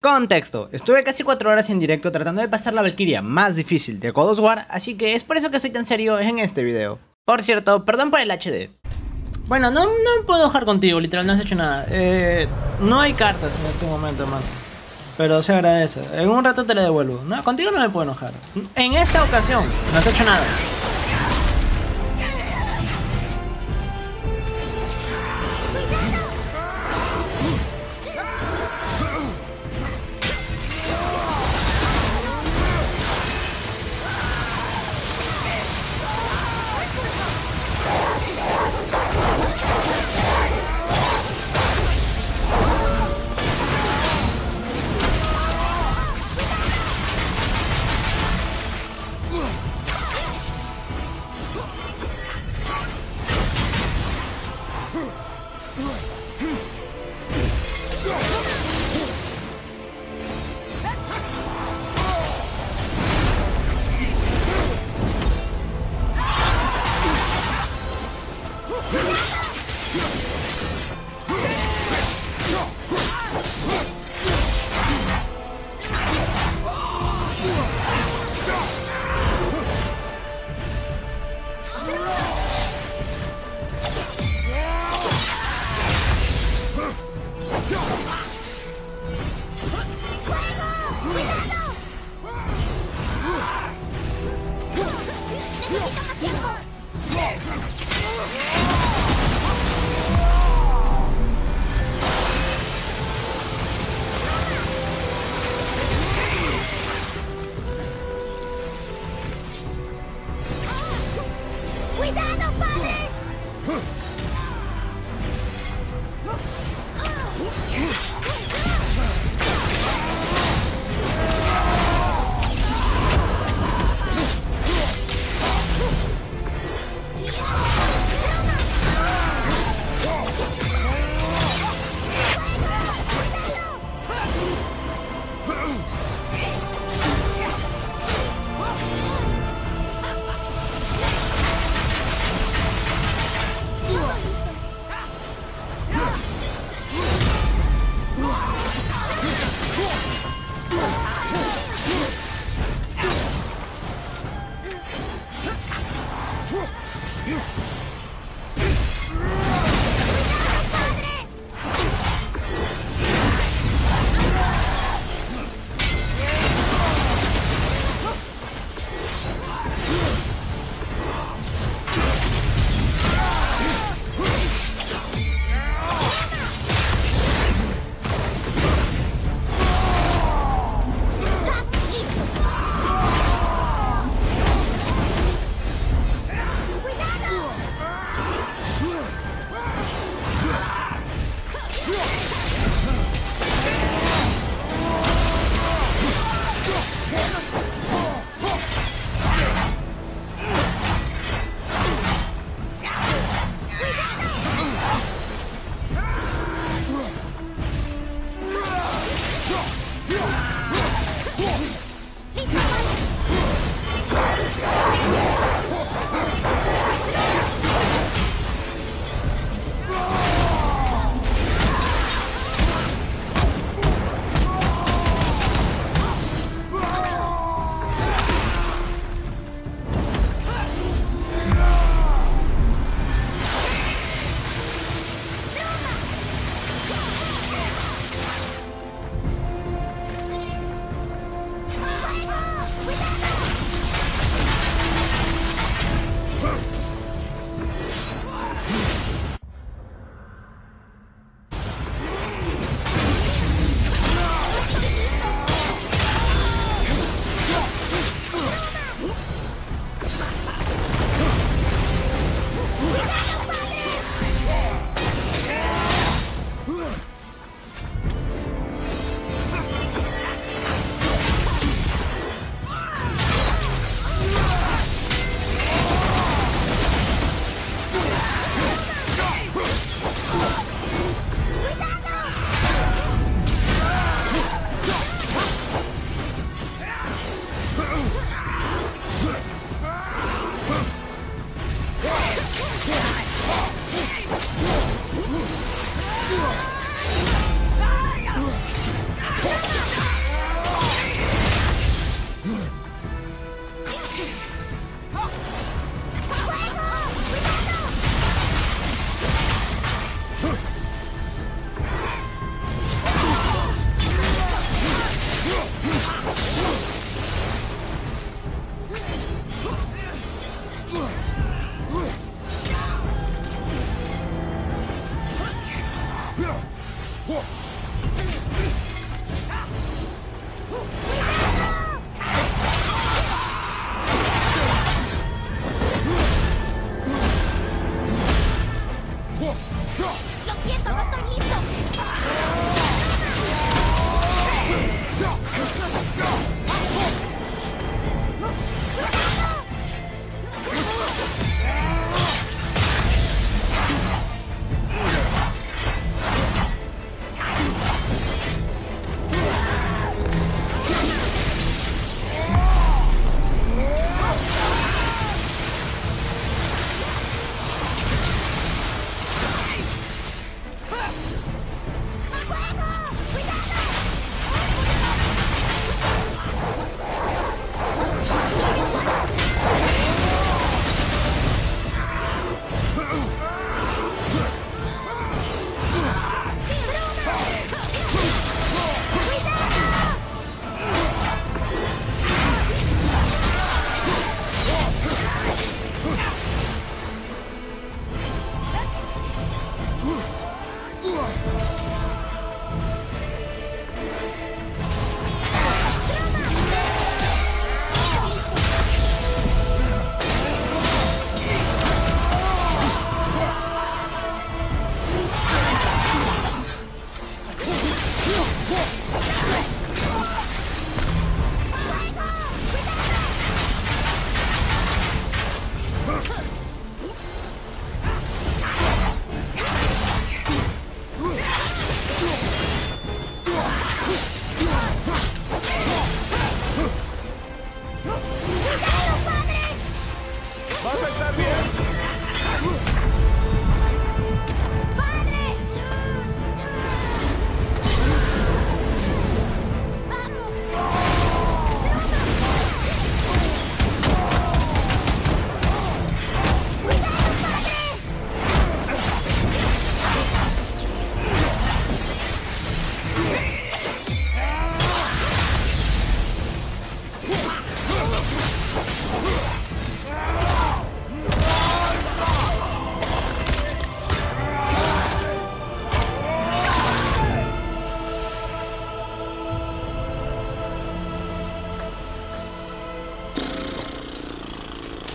Contexto, estuve casi 4 horas en directo tratando de pasar la Valquiria más difícil de God of War, así que es por eso que soy tan serio en este video. Por cierto, perdón por el HD. Bueno, no puedo jugar contigo, literal, no has hecho nada. No hay cartas en este momento, hermano. Pero se agradece, en un rato te la devuelvo. No, contigo no me puedo enojar. En esta ocasión, no has hecho nada.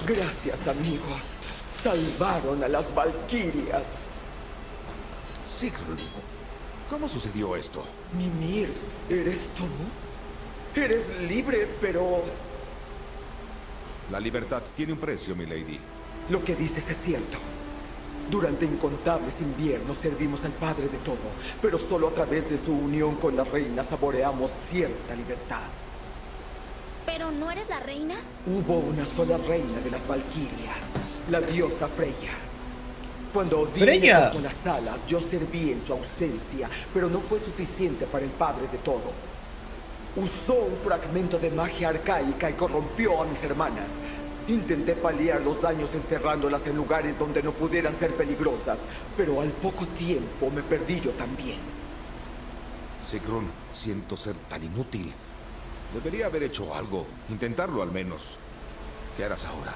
Gracias, amigos. Salvaron a las Valquirias. Sigrun, ¿cómo sucedió esto? Mimir, ¿eres tú? Eres libre, pero... La libertad tiene un precio, mi lady. Lo que dices es cierto. Durante incontables inviernos servimos al Padre de todo, pero solo a través de su unión con la Reina saboreamos cierta libertad. ¿Pero no eres la Reina? Hubo una sola Reina de las Valquirias, la diosa Freya. Cuando Odín me cortó las alas, yo serví en su ausencia, pero no fue suficiente para el Padre de todo. Usó un fragmento de magia arcaica y corrompió a mis hermanas. Intenté paliar los daños encerrándolas en lugares donde no pudieran ser peligrosas, pero al poco tiempo me perdí yo también. Sigrun, siento ser tan inútil. Debería haber hecho algo, intentarlo al menos. ¿Qué harás ahora?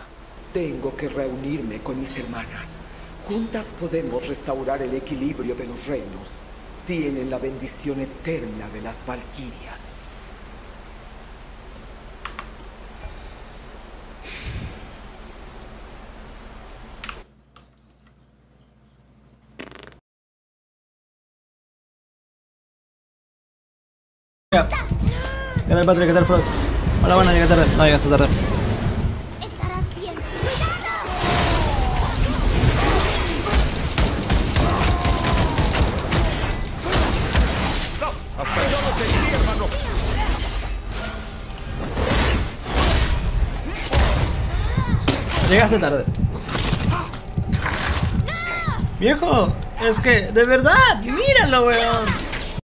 Tengo que reunirme con mis hermanas. Juntas podemos restaurar el equilibrio de los reinos. Tienen la bendición eterna de las Valquirias. ¿Qué tal, Patrick? ¿Qué tal, Frost? Hola, bueno, llegué tarde. No llegaste tarde. Estarás bien. ¡Cuidado! ¡No! ¡Hasta yo no te iría, hermano! Llegaste tarde. ¡No! ¡Viejo! Es que, de verdad, míralo, weón.